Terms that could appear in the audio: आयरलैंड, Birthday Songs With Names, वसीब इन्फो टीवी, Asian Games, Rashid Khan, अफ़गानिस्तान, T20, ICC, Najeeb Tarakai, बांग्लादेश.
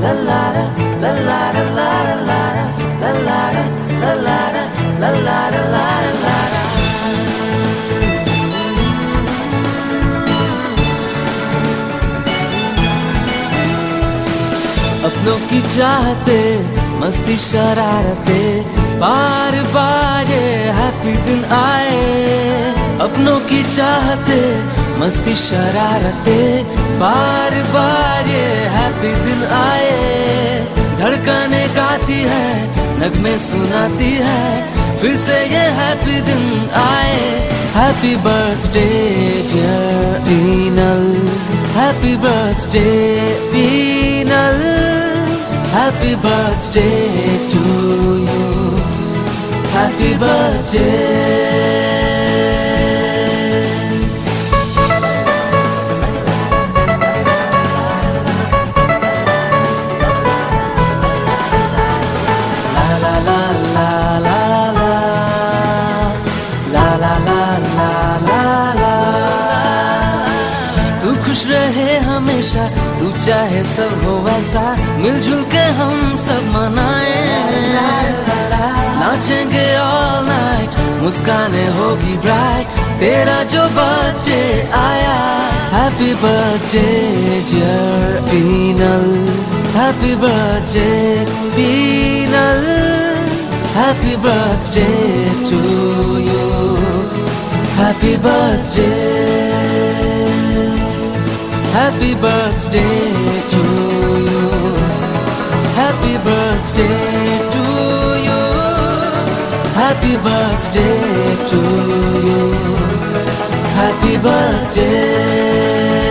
la la da, la la da, la da, la da, la la da, la la da, la la da, la da, la da. अपनों की चाहते मस्ती शरारते बार बार ये happy दिन आए, अपनों की चाहते मस्ती शरारते बार बार ये हैप्पी दिन आए। धड़कने गाती है नगमे सुनाती है फिर से ये हैप्पी दिन आए। Happy birthday dear Binal, happy birthday Binal, happy birthday to you, happy birthday. हमेशा तू चाहे सब हो वैसा, मिलजुल के हम सब मनाए। नाचेंगे ऑल नाइट मुस्काने होगी ब्राइट, तेरा जो बर्थडे आया। Happy birthday dear Binal, happy birthday Binal, happy birthday to you, happy birthday. Happy birthday to you, happy birthday to you, happy birthday to you, happy birthday.